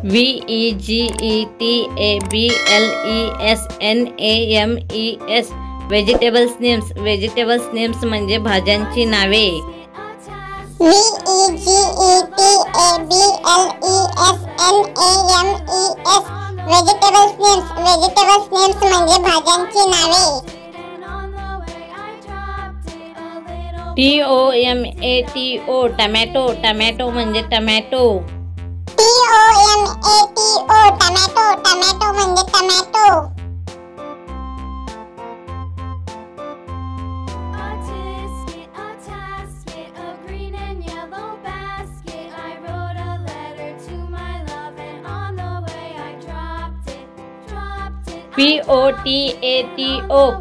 VEGETABLESNAMES vegetables names. Vegetables names म्हणजे भाज्यांची नावे. VEGETABLESNAMES vegetables names. Vegetables names म्हणजे भाज्यांची नावे. TOMATO tomato. टमॅटो म्हणजे टमॅटो. TOMATO tomato. टमॅटो म्हणजे टमॅटो.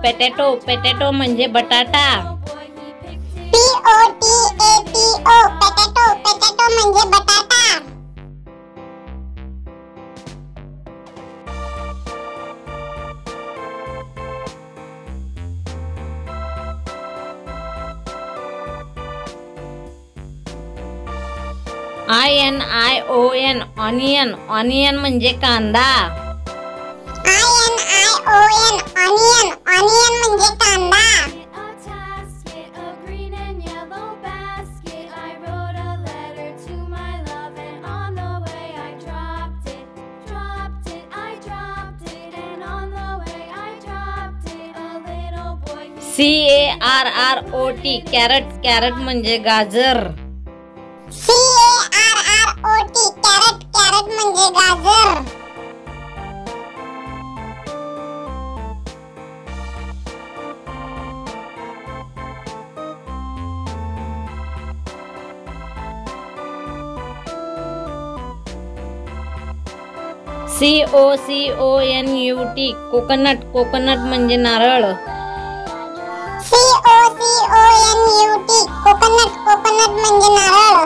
POTATO potato. पॅटॅटो म्हणजे बटाटा. POTATO potato. पॅटॅटो म्हणजे बटाटा. INION onion. ऑनियन म्हणजे कांदा. INION onion. ऑनियन म्हणजे कांदा. CARROT carrot. कॅरट म्हणजे गाजर. CARROT carrot. कॅरट म्हणजे गाजर. COCONUT coconut. कोकोनट म्हणजे नारळ. COCONUT coconut. कोकोनट म्हणजे नारळ.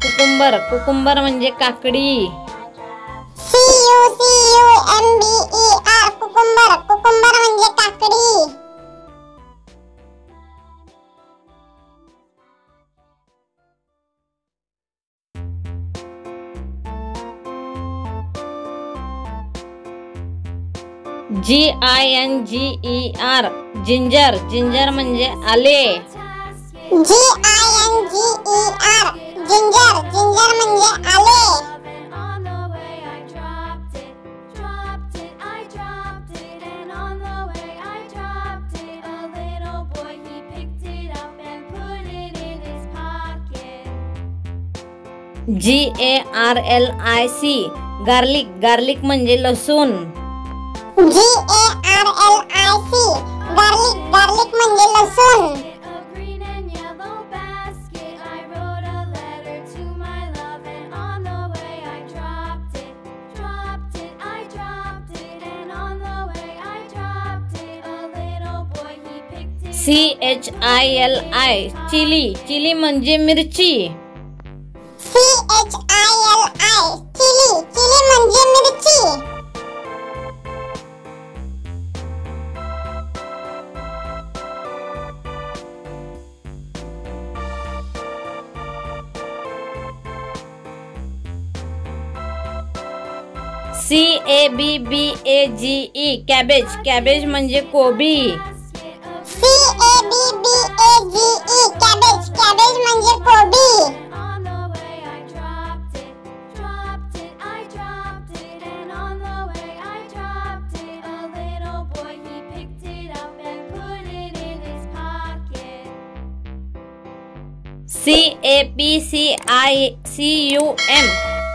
CUCUMBER cucumber. कुकुंबर म्हणजे काकडी. CUCUMBER cucumber. कुकुंबर म्हणजे काकडी. GINGER ginger. जिंजर म्हणजे आले. GINGER ginger. जिंजर म्हणजे आले. GARLIC garlic. गार्लिक म्हणजे लसूण. GARLIC garlic. गार्लिक म्हणजे लसूण. CHILI chilli. चिली म्हणजे मिरची. CHILI chilli. चिली म्हणजे मिरची. CABBAGE cabbage. कॅबेज म्हणजे कोबी. CABBAGE cabbage. कॅबेज म्हणजे कोबी.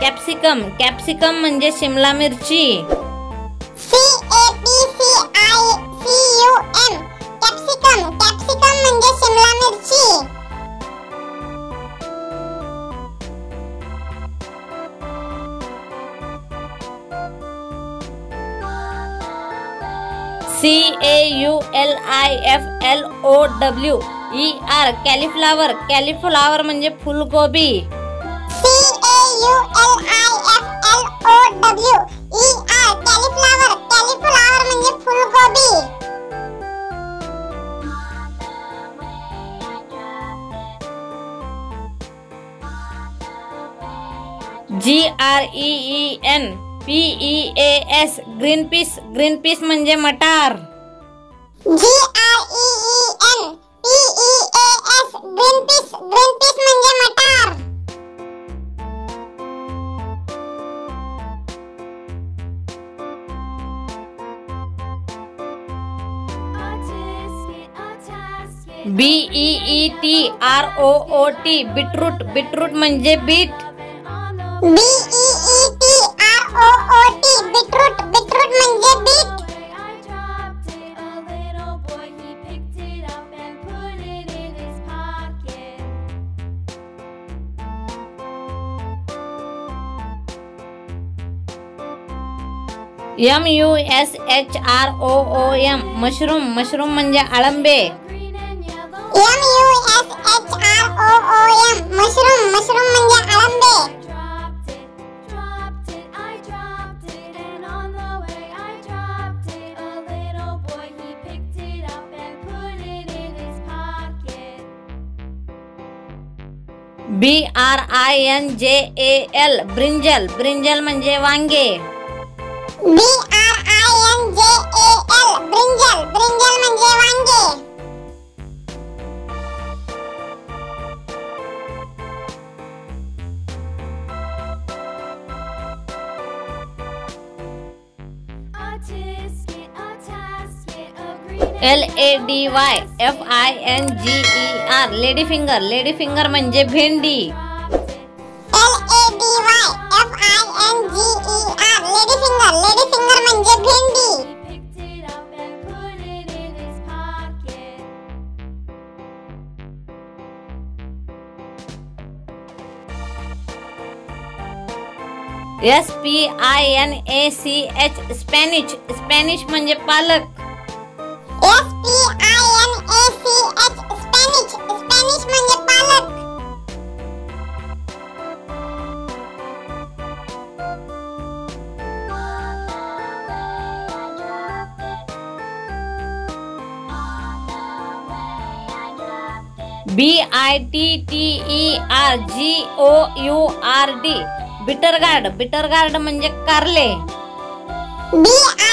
CAPCICUM capsicum. कॅप्सिकम म्हणजे शिमला मिरची. CAPCICUM capsicum. कॅप्सिकम म्हणजे शिमला मिरची. CAULIFLOWER कॅलिफ्लावर. कॅलिफ्लावर म्हणजे फुलकोबी. CAULIFLOWER GREEN PEAS green peas. Green peas म्हणजे मटार. GREEN PEAS green peas. ग्रीनपीस म्हणजे मटार. BEETROOT beetroot. बीटरूट म्हणजे बीट. BEETROOT beetroot. बीटरूट म्हणजे बीट. MUSHROOM mushroom. मशरूम म्हणजे आळंबे. MUSHROOM mushroom. मशरूम म्हणजे आळंबे. BRINJAL brinjal. ब्रिंजल म्हणजे वांगे. BRINJAL brinjal. ब्रिंजल म्हणजे वांगे. LADY FINGER lady finger. Lady finger म्हणजे भेंडी. LADY FINGER lady finger. Lady finger म्हणजे भेंडी. SPINACH Spanish. स्पॅनिश म्हणजे पालक. SPINACH Spanish. स्पॅनिश म्हणजे पालक. BITTER GOURD बिटरगार्ड. बिटरगार्ड म्हणजे कारले. BITTER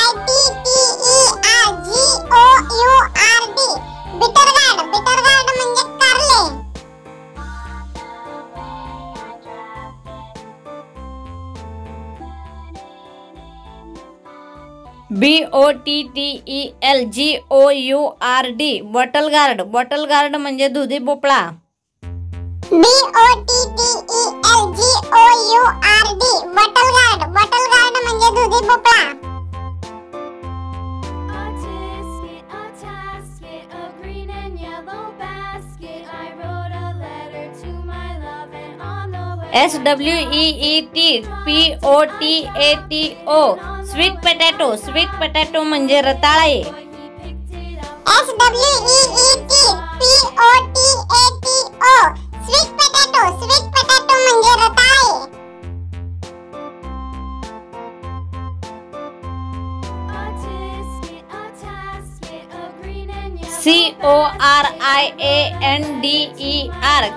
GOURD बिटरगार्ड. बिटरगार्ड म्हणजे कारले. BOTTEL GOURD bottle gourd. Bottle gourd म्हणजे दुधी भोपळा. BOTTEL GOURD bottle gourd. Bottle gourd म्हणजे दुधी भोपळा. SWEET POTATO sweet potato. Sweet potato म्हणजे रताळे. SWEET POTATO sweet potato. Sweet potato म्हणजे रताळे.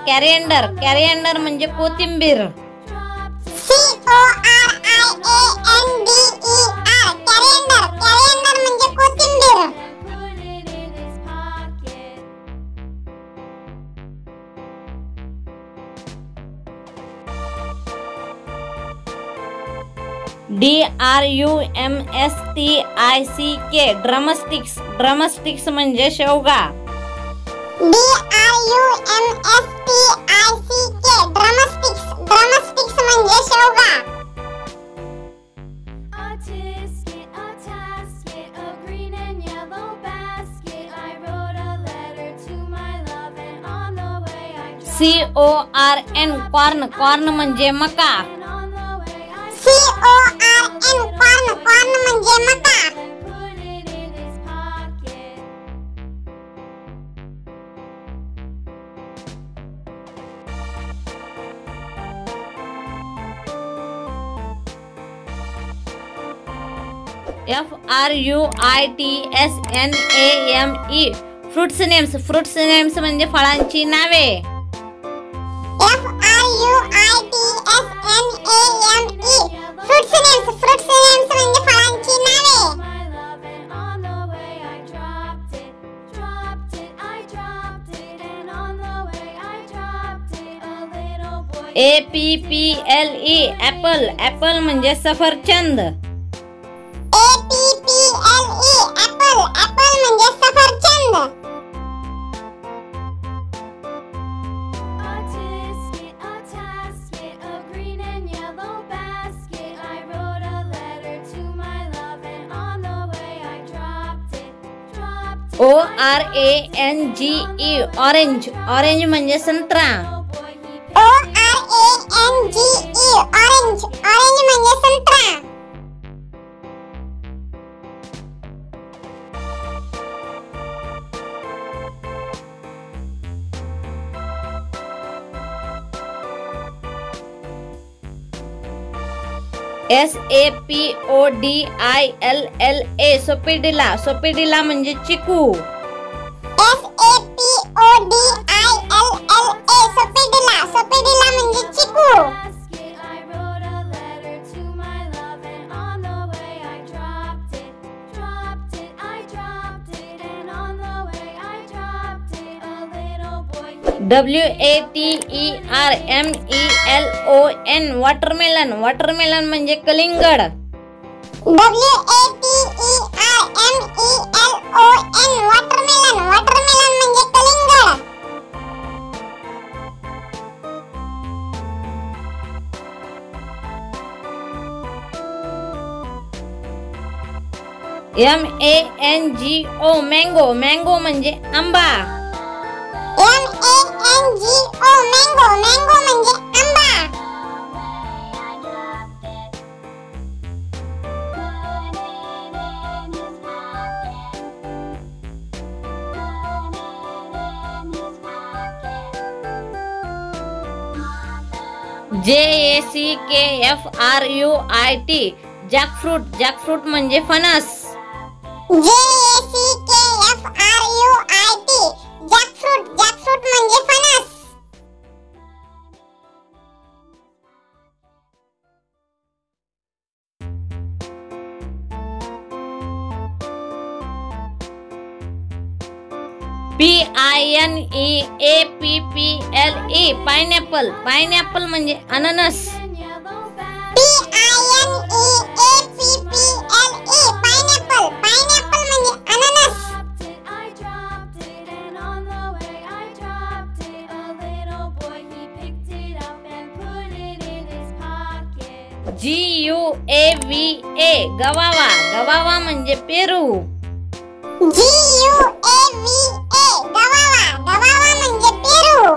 CORIANDER कॅरियंडर. कॅरियंडर म्हणजे कोथिंबीर. CORIANDER कॅरियंडर. कॅरियंडर म्हणजे कोथिंबीर. DRUMSTICK drumsticks. ड्रमस्टिक्स म्हणजे शेवगा. DRUMSTICK drumsticks. ड्रमस्टिक्स म्हणजे शेवगा. CORN corn. कॉर्न म्हणजे मका. कॉर्न. कॉर्न म्हणजे मका. FRUITS NAME fruits names. Fruits names म्हणजे फळांची नावे. FRUITS NAME APPLE apple. Apple म्हणजे सफरचंद. APPLE apple. एप्पल म्हणजे सफरचंद. ORANGE orange. ऑरेंज म्हणजे संत्रा. ORANGE orange. ऑरेंज म्हणजे संत्रा. SAPODILLA सोपीडिला. सोपीडिला म्हणजे चिकू. SAPODILLA सोपीडिला. सोपीडिला म्हणजे चिकू. WATERMELON watermelon. वॉटरमेलन म्हणजे कलिंगड. WATERMELON watermelon. वॉटरमेलन म्हणजे कलिंगड. MANGO mango. मँगो म्हणजे आंबा. MANGO mango. मँगो म्हणजे आंबा. JACKFRUIT jackfruit. जॅकफ्रूट म्हणजे फणस. JACKFRUIT jackfruit. जॅकफ्रूट म्हणजे फणस. PINEAPPLE pineapple. पाइनएप्पल म्हणजे अननस. PINEAPPLE pineapple. पाइनएप्पल म्हणजे अननस. GUAVA गवावा. गवावा म्हणजे पेरू. GUAVA गवावा. गवावा म्हणजे पेरू.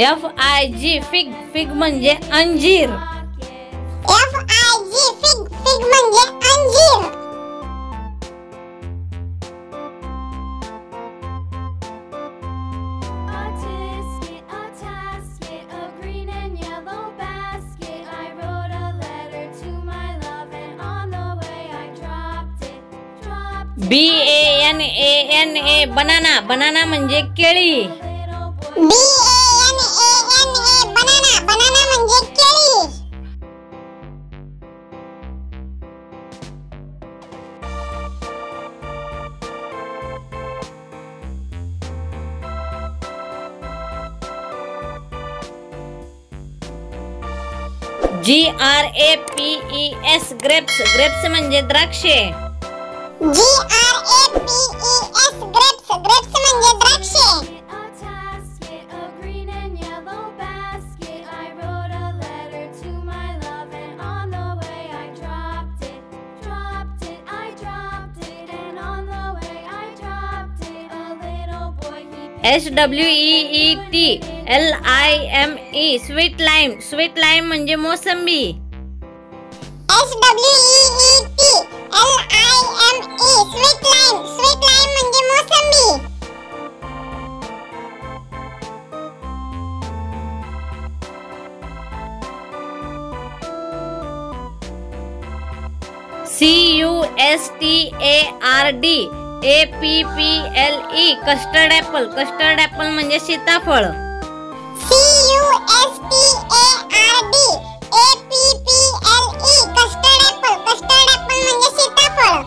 FIG fig. फिग म्हणजे अंजीर. FIG fig. फिग म्हणजे अंजीर. BANANA बनाना. बनाना म्हणजे केळी. BANANA बनाना. बनाना म्हणजे केळी. GRAPES grapes. ग्रेप्स म्हणजे द्राक्षे. GRAPES grapes. ग्रेप्स म्हणजे द्राक्षे. SWEET LIME sweet lime. Sweet lime म्हणजे मोसंबी. SWEET LIME sweet lime. Sweet lime म्हणजे मोसंबी. CUSTARD APPLE custard apple. Custard apple म्हणजे सीताफळ. CUSTARD APPLE custard apple. Custard apple म्हणजे सीताफळ।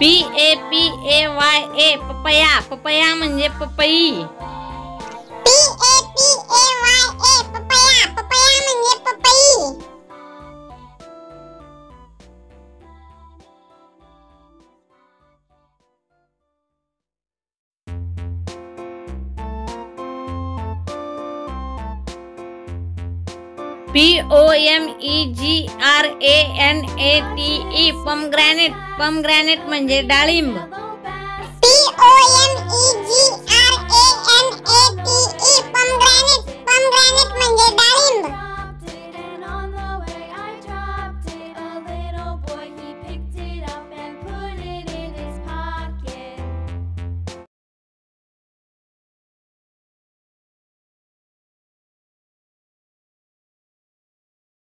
PAPAYA papaya. पपया म्हणजे पपई। PAPAYA papaya. पपया म्हणजे पपई। POMEGRANATE pomegranate म्हणजे डाळिंब।